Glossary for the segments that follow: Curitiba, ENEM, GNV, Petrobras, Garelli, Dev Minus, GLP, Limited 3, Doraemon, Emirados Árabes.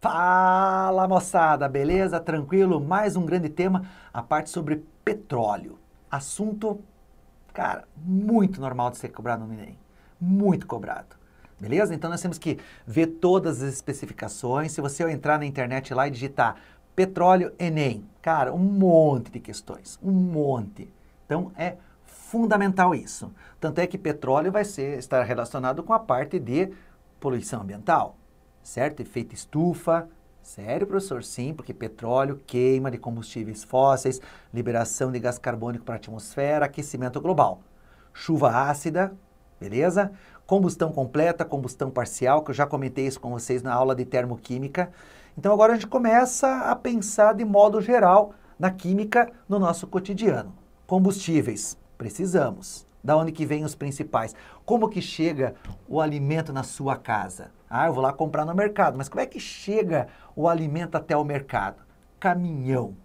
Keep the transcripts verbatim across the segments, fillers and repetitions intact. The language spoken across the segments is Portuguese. Fala moçada, beleza? Tranquilo? Mais um grande tema, a parte sobre petróleo. Assunto, cara, muito normal de ser cobrado no ENEM, muito cobrado, beleza? Então nós temos que ver todas as especificações. Se você entrar na internet lá e digitar petróleo ENEM, cara, um monte de questões, um monte. Então é fundamental isso. Tanto é que petróleo vai ser, estar relacionado com a parte de poluição ambiental. Certo? Efeito estufa. Sério, professor? Sim, porque petróleo, queima de combustíveis fósseis, liberação de gás carbônico para a atmosfera, aquecimento global. Chuva ácida, beleza? Combustão completa, combustão parcial, que eu já comentei isso com vocês na aula de termoquímica. Então agora a gente começa a pensar de modo geral na química no nosso cotidiano. Combustíveis, precisamos. Da onde que vem os principais? Como que chega o alimento na sua casa? Ah, eu vou lá comprar no mercado, mas como é que chega o alimento até o mercado? Caminhão,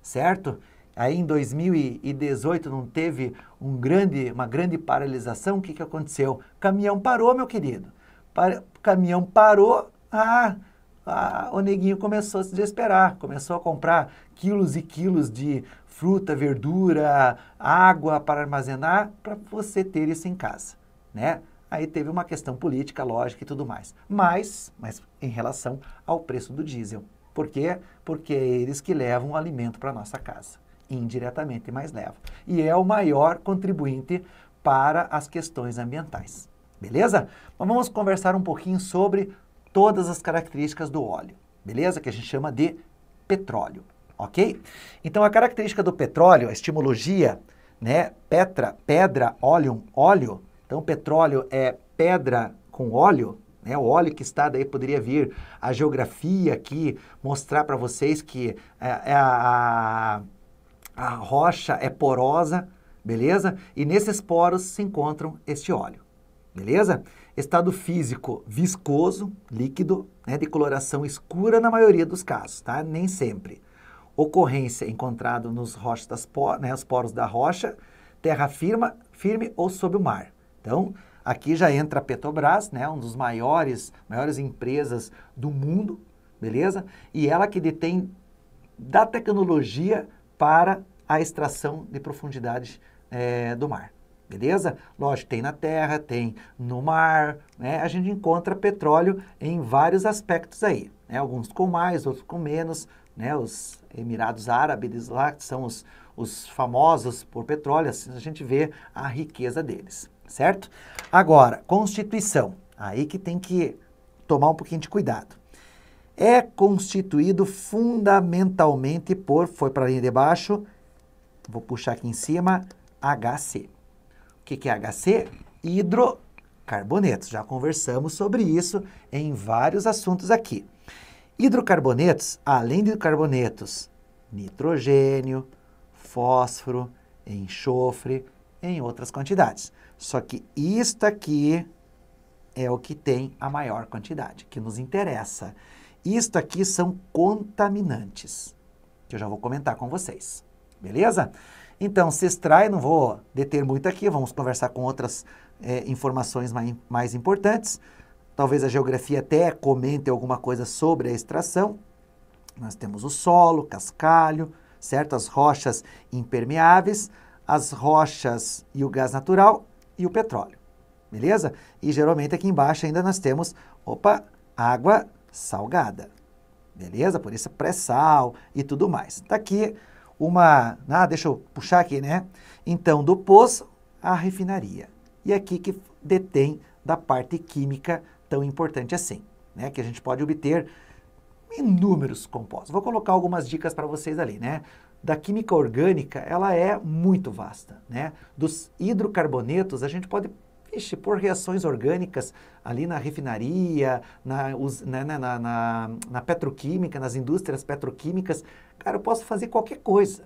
certo? Aí em dois mil e dezoito não teve um grande, uma grande paralisação, o que que aconteceu? Caminhão parou, meu querido. Para, caminhão parou, ah, ah, o neguinho começou a se desesperar, começou a comprar quilos e quilos de fruta, verdura, água para armazenar, para você ter isso em casa, né? Aí teve uma questão política, lógica e tudo mais. Mas, mas em relação ao preço do diesel. Por quê? Porque é eles que levam o alimento para a nossa casa, indiretamente, mas levam. E é o maior contribuinte para as questões ambientais, beleza? Mas vamos conversar um pouquinho sobre todas as características do óleo, beleza? Que a gente chama de petróleo, ok? Então a característica do petróleo, a etimologia, né? Petra, pedra, óleum, óleo. Então, petróleo é pedra com óleo, né? O óleo que está daí poderia vir a geografia aqui, mostrar para vocês que a, a, a rocha é porosa, beleza? E nesses poros se encontram este óleo, beleza? Estado físico viscoso, líquido, né? De coloração escura na maioria dos casos, tá? Nem sempre. Ocorrência encontrado nos rochas das por, né? Os poros da rocha, terra firma, firme ou sob o mar. Então, aqui já entra a Petrobras, né, um dos maiores, maiores empresas do mundo, beleza? E ela que detém da tecnologia para a extração de profundidade é, do mar, beleza? Lógico, tem na terra, tem no mar, né? A gente encontra petróleo em vários aspectos aí, né? Alguns com mais, outros com menos, né? Os Emirados Árabes lá, que são os, os famosos por petróleo, assim, a gente vê a riqueza deles. Certo? Agora, constituição. Aí que tem que tomar um pouquinho de cuidado. É constituído fundamentalmente por, foi para a linha de baixo, vou puxar aqui em cima, H C. O que que é H C? Hidrocarbonetos. Já conversamos sobre isso em vários assuntos aqui. Hidrocarbonetos, além de carbonetos, nitrogênio, fósforo, enxofre, em outras quantidades. Só que isto aqui é o que tem a maior quantidade, que nos interessa. Isto aqui são contaminantes, que eu já vou comentar com vocês, beleza? Então, se extrai, não vou deter muito aqui, vamos conversar com outras é, informações mais, mais importantes. Talvez a geografia até comente alguma coisa sobre a extração. Nós temos o solo, cascalho, certas rochas impermeáveis, as rochas e o gás natural e o petróleo, beleza? E geralmente aqui embaixo ainda nós temos, opa, água salgada, beleza? Por isso pré-sal e tudo mais. Tá aqui uma, ah, deixa eu puxar aqui, né? Então, do poço à refinaria. E aqui que detém da parte química tão importante assim, né? Que a gente pode obter inúmeros compostos. Vou colocar algumas dicas para vocês ali, né? Da química orgânica, ela é muito vasta, né? Dos hidrocarbonetos, a gente pode, ixi, pôr reações orgânicas ali na refinaria, na, us, na, na, na, na petroquímica, nas indústrias petroquímicas. Cara, eu posso fazer qualquer coisa,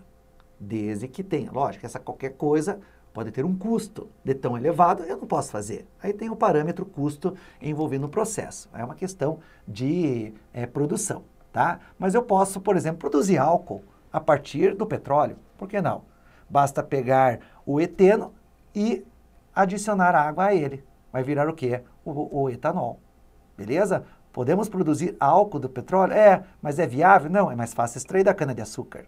desde que tenha. Lógico, essa qualquer coisa pode ter um custo de tão elevado, eu não posso fazer. Aí tem o parâmetro custo envolvendo o processo. É uma questão de é, produção, tá? Mas eu posso, por exemplo, produzir álcool a partir do petróleo, por que não? Basta pegar o eteno e adicionar água a ele. Vai virar o quê? O, o etanol, beleza? Podemos produzir álcool do petróleo? É, mas é viável? Não, é mais fácil extrair da cana-de-açúcar.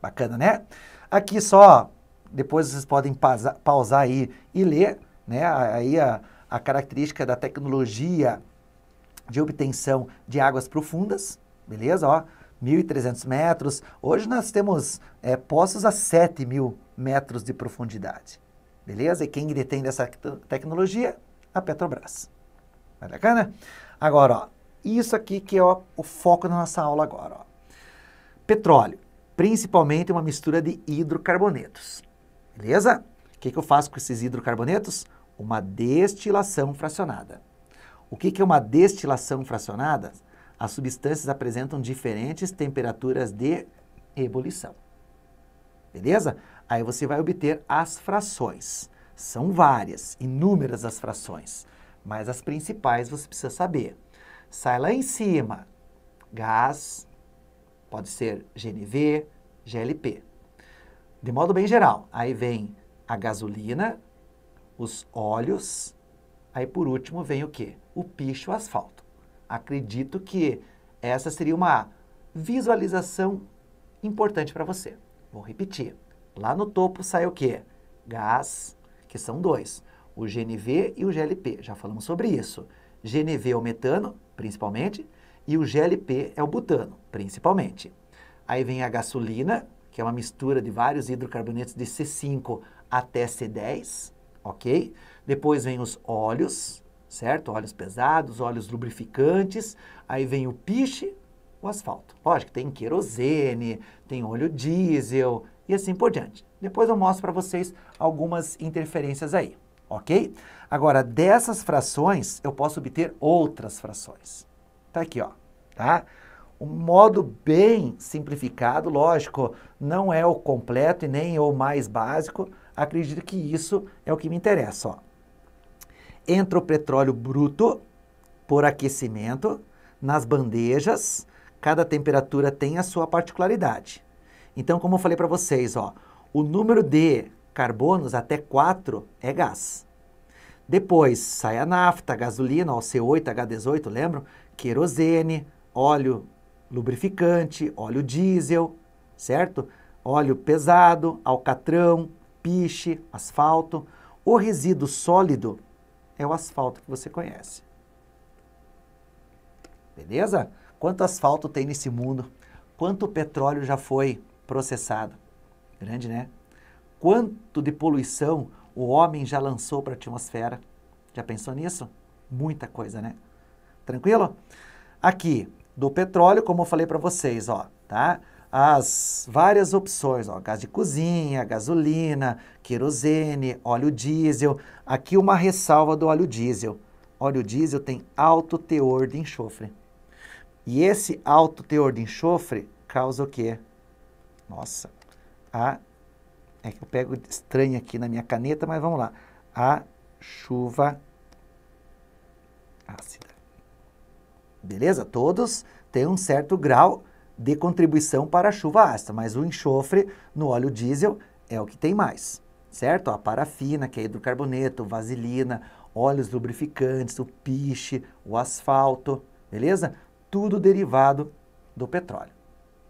Bacana, né? Aqui só, depois vocês podem pausar, pausar aí e ler, né? Aí a, a característica da tecnologia de obtenção de águas profundas, beleza? Ó, mil e trezentos metros. Hoje nós temos é, poços a sete mil metros de profundidade, beleza? E quem detém dessa tecnologia? A Petrobras. Bacana? Agora, ó, isso aqui que é ó, o foco da nossa aula agora. Ó. Petróleo, principalmente uma mistura de hidrocarbonetos. Beleza? O que, que eu faço com esses hidrocarbonetos? Uma destilação fracionada. O que, que é uma destilação fracionada? As substâncias apresentam diferentes temperaturas de ebulição. Beleza? Aí você vai obter as frações. São várias, inúmeras as frações. Mas as principais você precisa saber. Sai lá em cima, gás, pode ser G N V, G L P. De modo bem geral, aí vem a gasolina, os óleos, aí por último vem o quê? O piche, o asfalto. Acredito que essa seria uma visualização importante para você. Vou repetir. Lá no topo sai o quê? Gás, que são dois. O G N V e o G L P, já falamos sobre isso. G N V é o metano, principalmente, e o G L P é o butano, principalmente. Aí vem a gasolina, que é uma mistura de vários hidrocarbonetos de C cinco até C dez, ok? Depois vem os óleos, certo? Óleos pesados, óleos lubrificantes. Aí vem o piche, o asfalto. Lógico, tem querosene, tem óleo diesel e assim por diante. Depois eu mostro para vocês algumas interferências aí. Ok? Agora, dessas frações, eu posso obter outras frações. Tá aqui, ó. Tá? Um modo bem simplificado, lógico, não é o completo e nem o mais básico. Acredito que isso é o que me interessa, ó. Entra o petróleo bruto por aquecimento nas bandejas. Cada temperatura tem a sua particularidade. Então, como eu falei para vocês, ó, o número de carbonos até quatro é gás. Depois sai a nafta, a gasolina, o C oito, H dezoito, lembram? Querosene, óleo lubrificante, óleo diesel, certo? Óleo pesado, alcatrão, piche, asfalto. O resíduo sólido é o asfalto que você conhece. Beleza? Quanto asfalto tem nesse mundo? Quanto petróleo já foi processado? Grande, né? Quanto de poluição o homem já lançou para a atmosfera? Já pensou nisso? Muita coisa, né? Tranquilo? Aqui, do petróleo, como eu falei para vocês, ó, tá? As várias opções, ó, gás de cozinha, gasolina, querosene, óleo diesel. Aqui uma ressalva do óleo diesel. Óleo diesel tem alto teor de enxofre. E esse alto teor de enxofre causa o quê? Nossa, a... É que eu pego estranho aqui na minha caneta, mas vamos lá. A chuva ácida. Beleza? Todos têm um certo grau de contribuição para a chuva ácida, mas o enxofre no óleo diesel é o que tem mais, certo? A parafina, que é hidrocarboneto, vaselina, óleos lubrificantes, o piche, o asfalto, beleza? Tudo derivado do petróleo.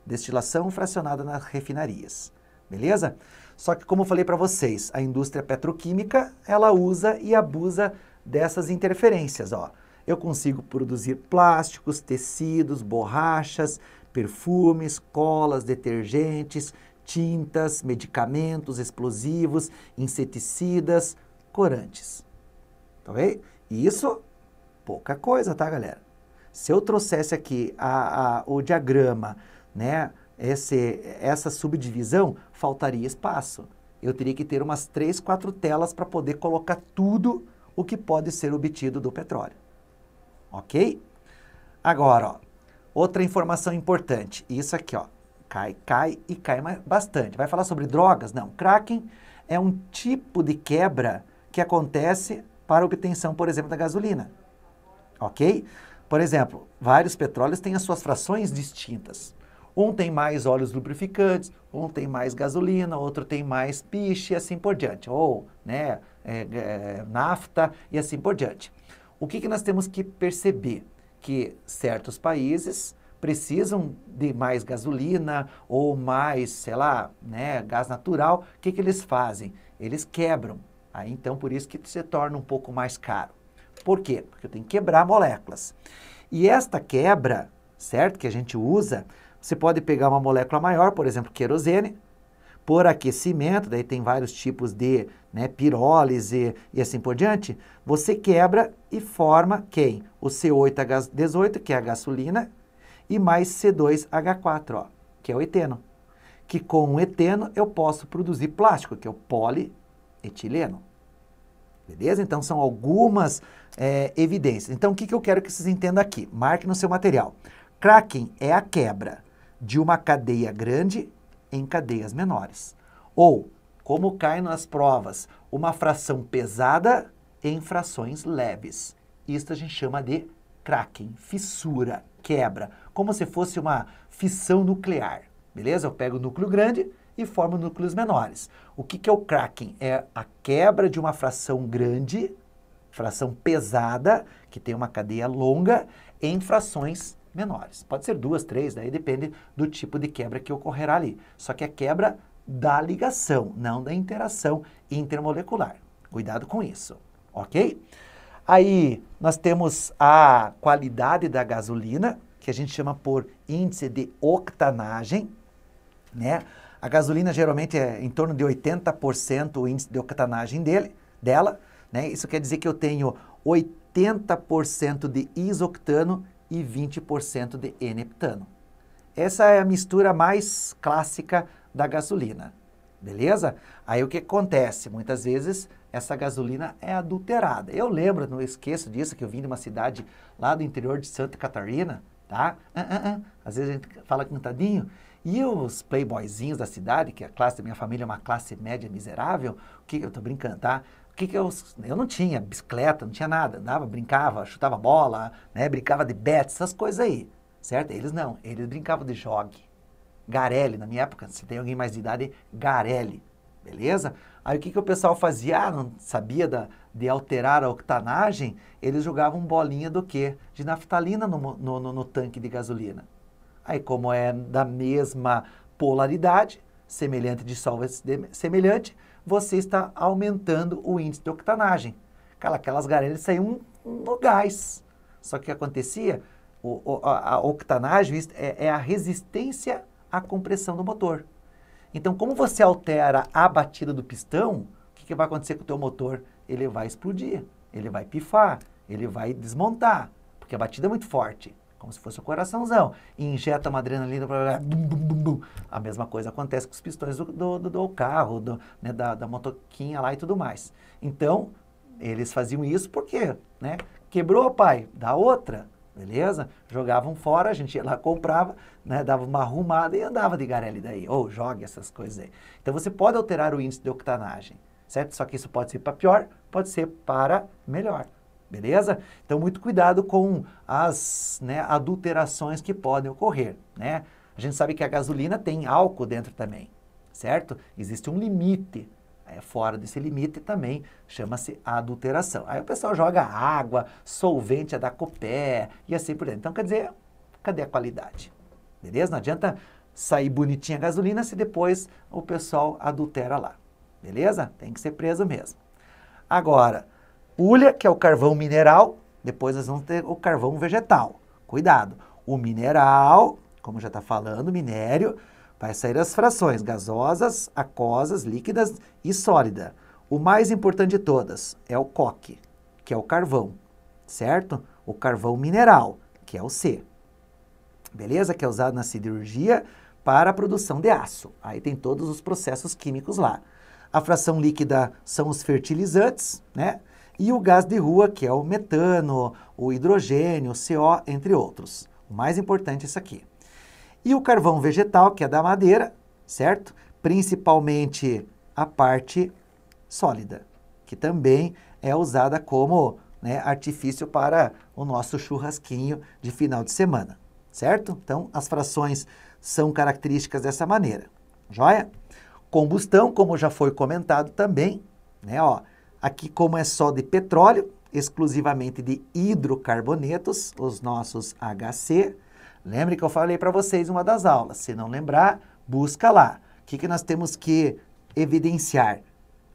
Destilação fracionada nas refinarias, beleza? Só que, como eu falei para vocês, a indústria petroquímica, ela usa e abusa dessas interferências, ó. Eu consigo produzir plásticos, tecidos, borrachas, perfumes, colas, detergentes, tintas, medicamentos, explosivos, inseticidas, corantes. Tá bem? E isso, pouca coisa, tá, galera? Se eu trouxesse aqui a, a, o diagrama, né, Esse, essa subdivisão, faltaria espaço. Eu teria que ter umas três, quatro telas para poder colocar tudo o que pode ser obtido do petróleo. Ok? Agora, ó, outra informação importante. Isso aqui, ó, cai, cai e cai bastante. Vai falar sobre drogas? Não. Cracking é um tipo de quebra que acontece para obtenção, por exemplo, da gasolina. Ok? Por exemplo, vários petróleos têm as suas frações distintas. Um tem mais óleos lubrificantes, um tem mais gasolina, outro tem mais piche e assim por diante. Ou, né, é, é, nafta e assim por diante. O que, que nós temos que perceber? que certos países precisam de mais gasolina ou mais, sei lá, né, gás natural. O que que eles fazem? Eles quebram. Aí, então, por isso que se torna um pouco mais caro. Por quê? Porque eu tenho que quebrar moléculas. E esta quebra, certo, que a gente usa, você pode pegar uma molécula maior, por exemplo, querosene, por aquecimento, daí tem vários tipos de, né, pirólise e assim por diante, você quebra e forma quem? O C oito H dezoito, que é a gasolina, e mais C dois H quatro, ó, que é o eteno. Que com o eteno eu posso produzir plástico, que é o polietileno. Beleza? Então são algumas é, evidências. Então o que, que eu quero que vocês entendam aqui? Marque no seu material. Cracking é a quebra de uma cadeia grande em cadeias menores. Ou, como cai nas provas, uma fração pesada em frações leves. Isto a gente chama de cracking, fissura, quebra, como se fosse uma fissão nuclear, beleza? Eu pego o núcleo grande e formo núcleos menores. O que que é o cracking? É a quebra de uma fração grande, fração pesada, que tem uma cadeia longa, em frações menores. Pode ser duas, três, daí depende do tipo de quebra que ocorrerá ali. Só que é quebra da ligação, não da interação intermolecular. Cuidado com isso, ok? Aí nós temos a qualidade da gasolina, que a gente chama por índice de octanagem, né? A gasolina geralmente é em torno de oitenta por cento o índice de octanagem dele, dela, né? Isso quer dizer que eu tenho oitenta por cento de isoctano e vinte por cento de N-heptano. Essa é a mistura mais clássica da gasolina, beleza? Aí o que acontece? Muitas vezes essa gasolina é adulterada. Eu lembro, não esqueço disso, que eu vim de uma cidade lá do interior de Santa Catarina, tá? Uh, uh, uh. Às vezes a gente fala cantadinho. E os playboyzinhos da cidade, que a classe da minha família é uma classe média miserável, o que eu tô brincando, tá? Que que eu, eu não tinha bicicleta, não tinha nada, andava, brincava, chutava bola, né, brincava de bets, essas coisas aí, certo? Eles não, eles brincavam de jogue, Garelli, na minha época, se tem alguém mais de idade, Garelli, beleza? Aí o que que o pessoal fazia? Ah, não sabia da, de alterar a octanagem, eles jogavam bolinha do quê? De naftalina no, no, no, no tanque de gasolina. Aí como é da mesma polaridade, semelhante dissolve semelhante, você está aumentando o índice de octanagem. Aquelas garelhas saíam no gás. Só que o que acontecia? O, o, a octanagem é, é a resistência à compressão do motor. Então, como você altera a batida do pistão, o que, que vai acontecer com o teu motor? Ele vai explodir, ele vai pifar, ele vai desmontar, porque a batida é muito forte, como se fosse o coraçãozão. E injeta uma adrenalina, bum, bum, bum, bum. A mesma coisa acontece com os pistões do, do, do carro, do, né, da, da motoquinha lá e tudo mais. Então, eles faziam isso porque, né, quebrou, pai, dá outra, beleza? Jogavam fora, a gente ia lá, comprava, né, dava uma arrumada e andava de Garelli daí, ou jogue essas coisas aí. Então, você pode alterar o índice de octanagem, certo? Só que isso pode ser para pior, pode ser para melhor. Beleza? Então, muito cuidado com as, né, adulterações que podem ocorrer, né? A gente sabe que a gasolina tem álcool dentro também, certo? Existe um limite. É, fora desse limite também chama-se adulteração. Aí o pessoal joga água, solvente a da copé e assim por dentro. Então, quer dizer, cadê a qualidade? Beleza? Não adianta sair bonitinha a gasolina se depois o pessoal adultera lá. Beleza? Tem que ser preso mesmo. Agora, ulha, que é o carvão mineral, depois nós vamos ter o carvão vegetal. Cuidado, o mineral, como já está falando, minério, vai sair as frações gasosas, aquosas, líquidas e sólida. O mais importante de todas é o coque, que é o carvão, certo? O carvão mineral, que é o C. Beleza? Que é usado na siderurgia para a produção de aço. Aí tem todos os processos químicos lá. A fração líquida são os fertilizantes, né? E o gás de rua, que é o metano, o hidrogênio, o C O, entre outros. O mais importante é isso aqui. E o carvão vegetal, que é da madeira, certo? Principalmente a parte sólida, que também é usada como, né, artifício para o nosso churrasquinho de final de semana, certo? Então, as frações são características dessa maneira, joia? Combustão, como já foi comentado também, né, ó. Aqui, como é só de petróleo, exclusivamente de hidrocarbonetos, os nossos H C. Lembre que eu falei para vocês em uma das aulas, se não lembrar, busca lá. O que, que nós temos que evidenciar?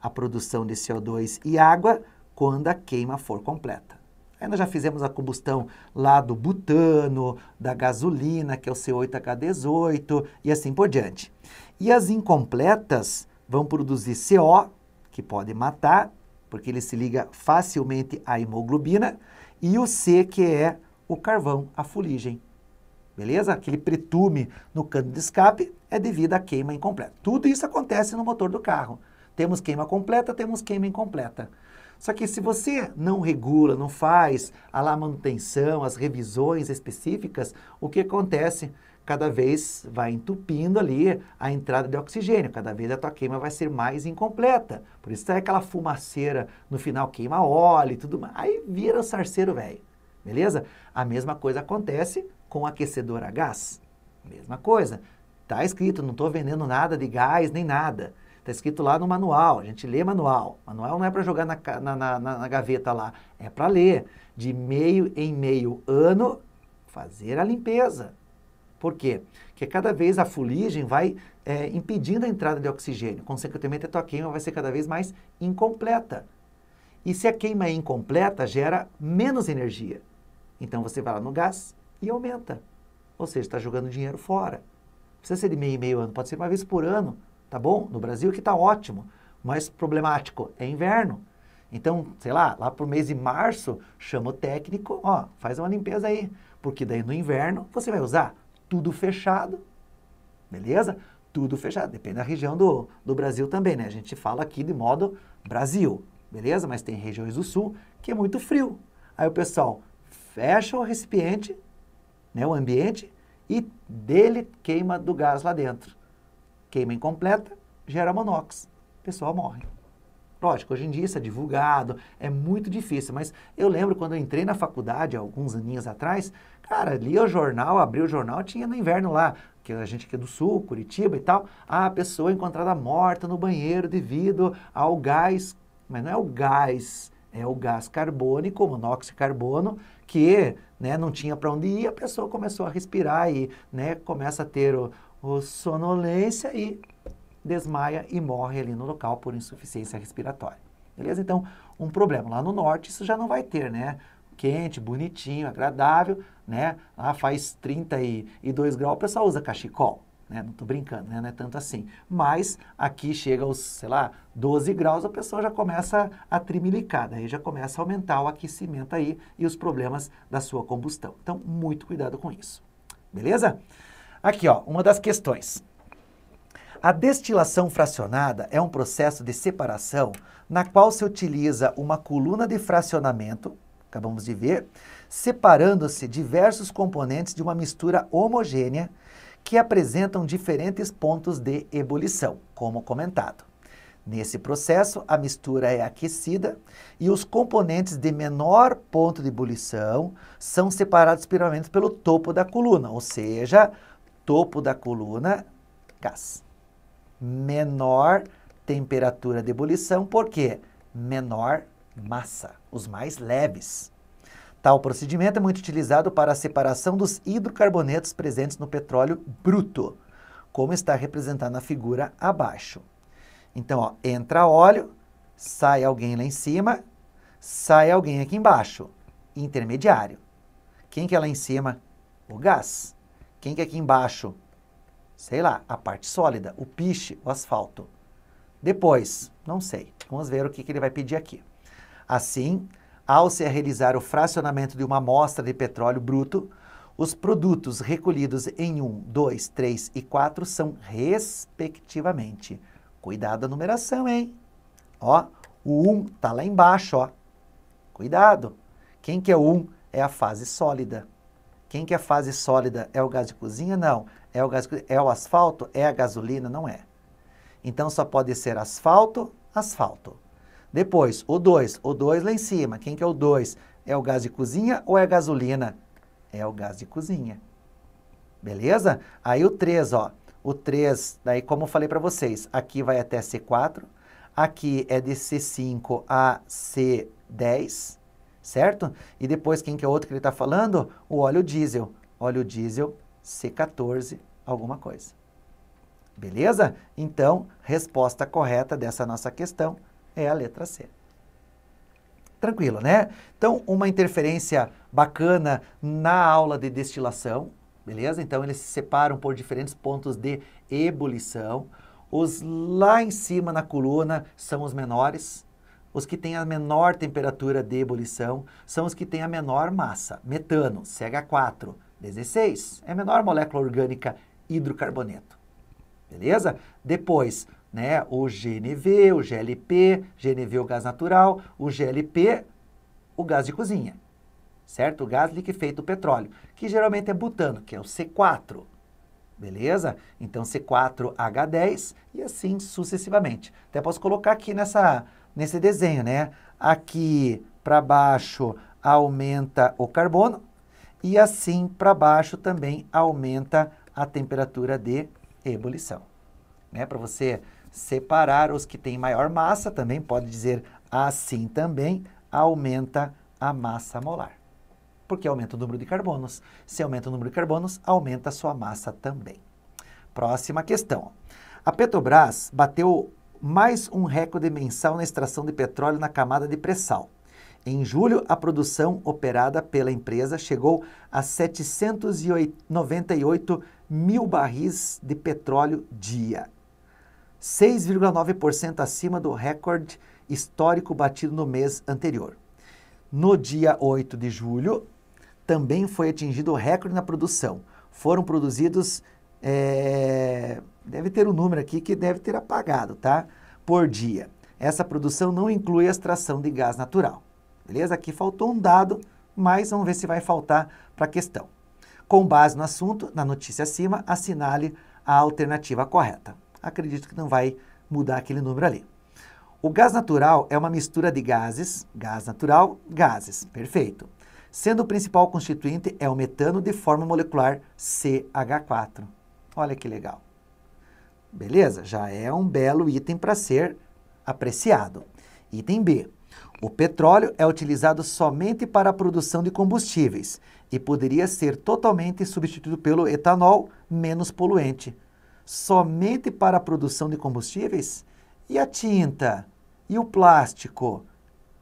A produção de C O dois e água quando a queima for completa. Aí nós já fizemos a combustão lá do butano, da gasolina, que é o C oito H dezoito, e assim por diante. E as incompletas vão produzir C O, que pode matar, porque ele se liga facilmente à hemoglobina, e o C, que é o carvão, a fuligem. Beleza? Aquele pretume no cano de escape é devido à queima incompleta. Tudo isso acontece no motor do carro. Temos queima completa, temos queima incompleta. Só que se você não regula, não faz a lá manutenção, as revisões específicas, o que acontece? Cada vez vai entupindo ali a entrada de oxigênio, cada vez a tua queima vai ser mais incompleta. Por isso é aquela fumaceira, no final queima óleo e tudo mais, aí vira o sarceiro velho, beleza? A mesma coisa acontece com aquecedor a gás, mesma coisa. Tá escrito, não estou vendendo nada de gás nem nada. Está escrito lá no manual, a gente lê manual. Manual não é para jogar na, na, na, na gaveta lá, é para ler. De meio em meio ano, fazer a limpeza. Por quê? Porque cada vez a fuligem vai é, impedindo a entrada de oxigênio. Consequentemente, a tua queima vai ser cada vez mais incompleta. E se a queima é incompleta, gera menos energia. Então, você vai lá no gás e aumenta. Ou seja, está jogando dinheiro fora. Não precisa ser de meio em meio ano, pode ser uma vez por ano. Tá bom? No Brasil que tá ótimo, mas problemático é inverno. Então, sei lá, lá pro mês de março, chama o técnico, ó, faz uma limpeza aí, porque daí no inverno você vai usar tudo fechado, beleza? Tudo fechado, depende da região do, do Brasil também, né? A gente fala aqui de modo Brasil, beleza? Mas tem regiões do sul que é muito frio. Aí o pessoal fecha o recipiente, né, o ambiente, e dele queima do gás lá dentro. Queima incompleta, gera monóxido. O pessoal morre. Lógico, hoje em dia isso é divulgado, é muito difícil, mas eu lembro quando eu entrei na faculdade, alguns aninhos atrás, cara, lia o jornal, abri o jornal, tinha no inverno lá, que a gente aqui é do sul, Curitiba e tal, a pessoa encontrada morta no banheiro devido ao gás, mas não é o gás, é o gás carbônico, o monóxido de carbono, que né, não tinha para onde ir, a pessoa começou a respirar e né, começa a ter o O sonolência e desmaia e morre ali no local por insuficiência respiratória. Beleza? Então, um problema. Lá no norte isso já não vai ter, né? Quente, bonitinho, agradável, né? Lá faz trinta e dois graus, o pessoal usa cachecol, né? Não tô brincando, né? Não é tanto assim. Mas aqui chega aos, sei lá, doze graus, a pessoa já começa a trimilicar, daí já começa a aumentar o aquecimento aí e os problemas da sua combustão. Então, muito cuidado com isso. Beleza? Aqui, ó, uma das questões. A destilação fracionada é um processo de separação na qual se utiliza uma coluna de fracionamento, acabamos de ver, separando-se diversos componentes de uma mistura homogênea que apresentam diferentes pontos de ebulição, como comentado. Nesse processo, a mistura é aquecida e os componentes de menor ponto de ebulição são separados primeiramente pelo topo da coluna, ou seja, topo da coluna, gás. Menor temperatura de ebulição, por quê? Menor massa, os mais leves. Tal procedimento é muito utilizado para a separação dos hidrocarbonetos presentes no petróleo bruto, como está representado na figura abaixo. Então, ó, entra óleo, sai alguém lá em cima, sai alguém aqui embaixo, intermediário. Quem que é lá em cima? O gás. Quem que é aqui embaixo? Sei lá, a parte sólida, o piche, o asfalto. Depois, não sei, vamos ver o que, que ele vai pedir aqui. Assim, ao se realizar o fracionamento de uma amostra de petróleo bruto, os produtos recolhidos em um, dois, três e quatro são respectivamente. Cuidado da numeração, hein? Ó, o um está lá embaixo, ó. Cuidado. Quem que é o um? É a fase sólida. Quem que é a fase sólida? É o gás de cozinha? Não. É o gás de cozinha? É o asfalto? É a gasolina? Não é. Então, só pode ser asfalto, asfalto. Depois, o dois. O dois lá em cima. Quem que é o dois? É o gás de cozinha ou é a gasolina? É o gás de cozinha. Beleza? Aí o três, ó. O três, daí como eu falei para vocês, aqui vai até C quatro. Aqui é de C cinco a C dez. certo? E depois, quem que é outro que ele está falando? O óleo diesel. Óleo diesel C quatorze, alguma coisa. Beleza? Então, resposta correta dessa nossa questão é a letra C. Tranquilo, né? Então, uma interferência bacana na aula de destilação, beleza? Então, eles se separam por diferentes pontos de ebulição. Os lá em cima na coluna são os menores. Os que têm a menor temperatura de ebulição são os que têm a menor massa. Metano, C H quatro dezesseis, é a menor molécula orgânica hidrocarboneto. Beleza? Depois, né, o G N V, o G L P, G N V o gás natural, o G L P o gás de cozinha, certo? O gás liquefeito, o petróleo, que geralmente é butano, que é o C quatro, beleza? Então C quatro H dez e assim sucessivamente. Até posso colocar aqui nessa, nesse desenho, né? Aqui para baixo aumenta o carbono e assim para baixo também aumenta a temperatura de ebulição, né? Para você separar os que têm maior massa, também pode dizer assim também, aumenta a massa molar, porque aumenta o número de carbonos. Se aumenta o número de carbonos, aumenta a sua massa também. Próxima questão. A Petrobras bateu mais um recorde mensal na extração de petróleo na camada de pré-sal. Em julho, a produção operada pela empresa chegou a setecentos e noventa e oito mil barris de petróleo dia, seis vírgula nove por cento acima do recorde histórico batido no mês anterior. No dia oito de julho, também foi atingido o recorde na produção. Foram produzidos, é, deve ter um número aqui que deve ter apagado, tá? Por dia. Essa produção não inclui a extração de gás natural. Beleza? Aqui faltou um dado, mas vamos ver se vai faltar para a questão. Com base no assunto, na notícia acima, assinale a alternativa correta. Acredito que não vai mudar aquele número ali. O gás natural é uma mistura de gases, gás natural, gases, perfeito. Sendo o principal constituinte é o metano de forma molecular C H quatro. Olha que legal. Beleza? Já é um belo item para ser apreciado. Item B. O petróleo é utilizado somente para a produção de combustíveis e poderia ser totalmente substituído pelo etanol, menos poluente. Somente para a produção de combustíveis? E a tinta? E o plástico?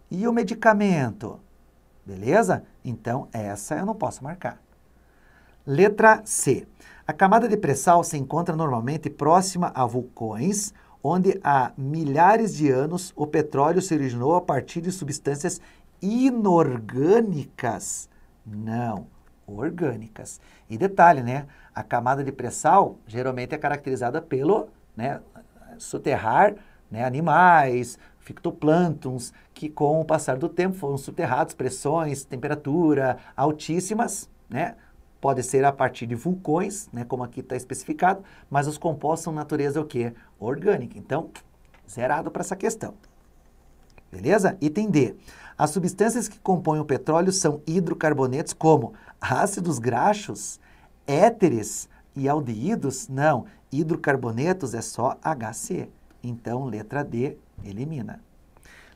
E o medicamento? Beleza? Então, essa eu não posso marcar. Letra C. A camada de pré-sal se encontra normalmente próxima a vulcões, onde há milhares de anos o petróleo se originou a partir de substâncias inorgânicas, não, orgânicas. E detalhe, né? A camada de pré-sal geralmente é caracterizada pelo, né, soterrar, né, animais, fitoplânctons, que com o passar do tempo foram soterrados, pressões, temperatura altíssimas, né? Pode ser a partir de vulcões, né, como aqui está especificado, mas os compostos são natureza o quê? Orgânica. Então, zerado para essa questão. Beleza? Item D. As substâncias que compõem o petróleo são hidrocarbonetos como ácidos graxos, éteres e aldeídos? Não, hidrocarbonetos é só H C. Então, letra D, elimina.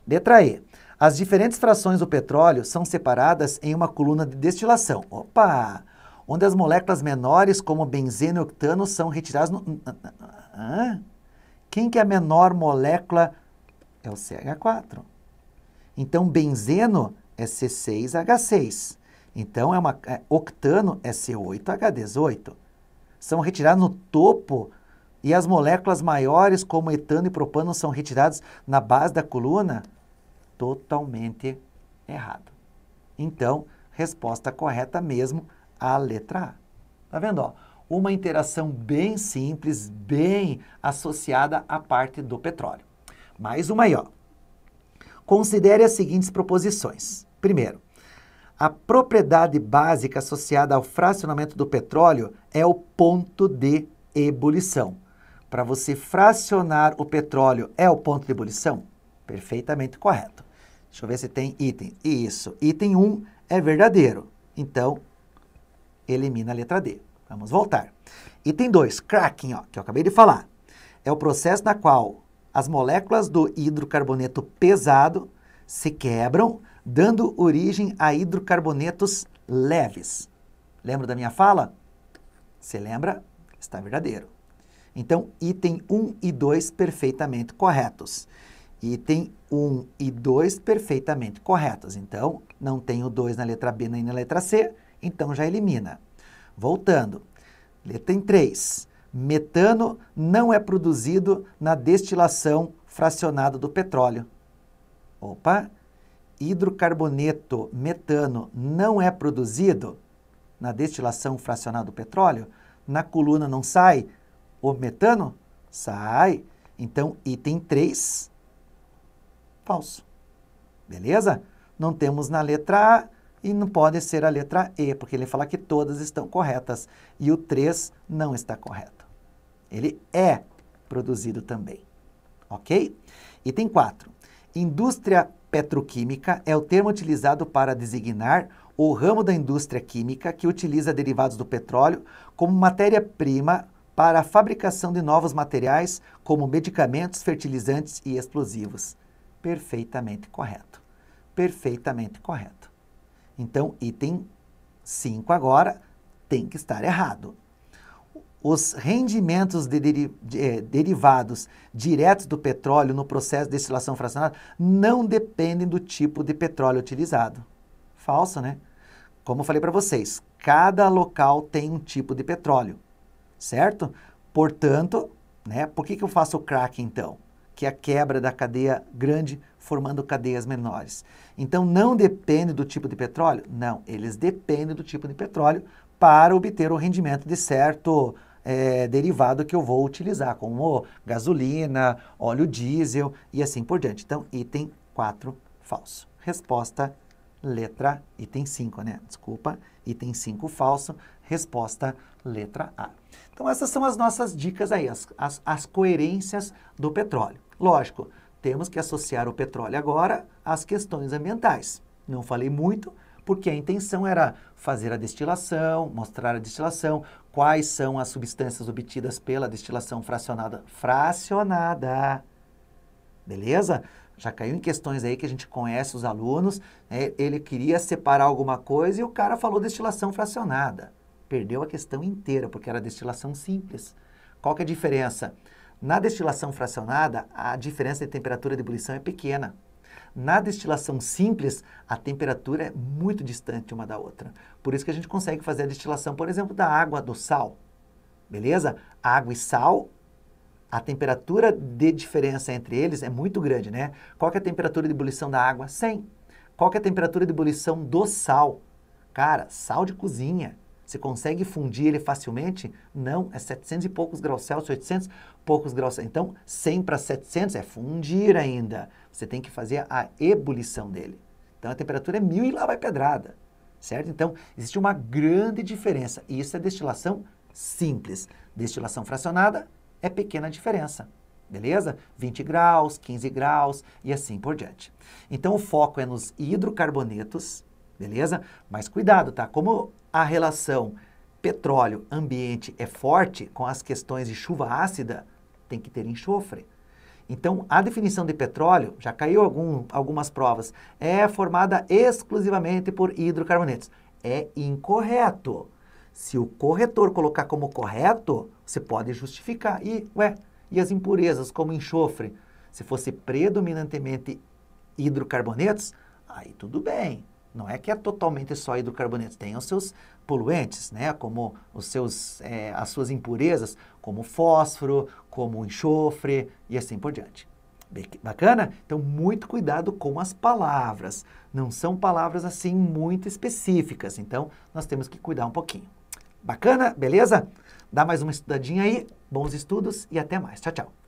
Letra E. As diferentes frações do petróleo são separadas em uma coluna de destilação. Opa! Onde as moléculas menores, como benzeno e octano, são retiradas no... Hã? Quem que é a menor molécula? É o C H quatro. Então, benzeno é C seis H seis. Então, é uma... octano é C oito H dezoito. São retirados no topo e as moléculas maiores, como etano e propano, são retiradas na base da coluna? Totalmente errado. Então, resposta correta mesmo, a letra A. Tá vendo, ó? Uma interação bem simples, bem associada à parte do petróleo. Mais uma aí, ó. Considere as seguintes proposições. Primeiro, a propriedade básica associada ao fracionamento do petróleo é o ponto de ebulição. Para você fracionar o petróleo é o ponto de ebulição? Perfeitamente correto. Deixa eu ver se tem item. Isso, item um é verdadeiro. Então, elimina a letra D. Vamos voltar. Item dois, cracking, ó, que eu acabei de falar. É o processo na qual as moléculas do hidrocarboneto pesado se quebram, dando origem a hidrocarbonetos leves. Lembra da minha fala? Você lembra? Está verdadeiro. Então, item um e dois perfeitamente corretos. Item um e dois perfeitamente corretos. Então, não tem o dois na letra B nem na letra C, então já elimina. Voltando, item três. Metano não é produzido na destilação fracionada do petróleo. Opa! Hidrocarboneto metano não é produzido na destilação fracionada do petróleo? Na coluna não sai o metano? Sai. Então, item três, falso. Beleza? Não temos na letra A e não pode ser a letra E, porque ele fala que todas estão corretas e o três não está correto. Ele é produzido também, ok? Item quatro. Indústria petroquímica é o termo utilizado para designar o ramo da indústria química que utiliza derivados do petróleo como matéria-prima para a fabricação de novos materiais como medicamentos, fertilizantes e explosivos. Perfeitamente correto. Perfeitamente correto. Então, item cinco agora tem que estar errado. Os rendimentos de deri de, eh, derivados diretos do petróleo no processo de destilação fracionada não dependem do tipo de petróleo utilizado. Falso, né? Como eu falei para vocês, cada local tem um tipo de petróleo, certo? Portanto, né, por que que eu faço o crack então? Que é a quebra da cadeia grande, formando cadeias menores. Então, não depende do tipo de petróleo? Não, eles dependem do tipo de petróleo para obter o rendimento de certo é, derivado que eu vou utilizar, como gasolina, óleo diesel e assim por diante. Então, item quatro, falso. Resposta, letra, item cinco, né? Desculpa, item cinco, falso. Resposta, letra A. Então, essas são as nossas dicas aí, as, as, as coerências do petróleo. Lógico, temos que associar o petróleo agora às questões ambientais. Não falei muito, porque a intenção era fazer a destilação, mostrar a destilação, quais são as substâncias obtidas pela destilação fracionada. Fracionada! Beleza? Já caiu em questões aí que a gente conhece os alunos, né? Ele queria separar alguma coisa e o cara falou destilação fracionada. Perdeu a questão inteira, porque era destilação simples. Qual que é a diferença? Na destilação fracionada, a diferença de temperatura de ebulição é pequena. Na destilação simples, a temperatura é muito distante uma da outra. Por isso que a gente consegue fazer a destilação, por exemplo, da água do sal. Beleza? Água e sal, a temperatura de diferença entre eles é muito grande, né? Qual que é a temperatura de ebulição da água? cem. Qual que é a temperatura de ebulição do sal? Cara, sal de cozinha. Você consegue fundir ele facilmente? Não, é setecentos e poucos graus Celsius, oitocentos poucos graus Celsius. Então, cem para setecentos é fundir ainda. Você tem que fazer a ebulição dele. Então, a temperatura é mil e lá vai pedrada, certo? Então, existe uma grande diferença. E isso é destilação simples. Destilação fracionada é pequena diferença, beleza? vinte graus, quinze graus e assim por diante. Então, o foco é nos hidrocarbonetos, beleza? Mas cuidado, tá? Como a relação petróleo-ambiente é forte com as questões de chuva ácida, tem que ter enxofre. Então, a definição de petróleo, já caiu algum, algumas provas, é formada exclusivamente por hidrocarbonetos. É incorreto. Se o corretor colocar como correto, você pode justificar. E, ué, e as impurezas, como enxofre? Se fosse predominantemente hidrocarbonetos, aí tudo bem. Não é que é totalmente só hidrocarbonetos, tem os seus poluentes, né? Como os seus, é, as suas impurezas, como fósforo, como enxofre e assim por diante. Bacana? Então, muito cuidado com as palavras. Não são palavras assim muito específicas, então nós temos que cuidar um pouquinho. Bacana? Beleza? Dá mais uma estudadinha aí, bons estudos e até mais. Tchau, tchau.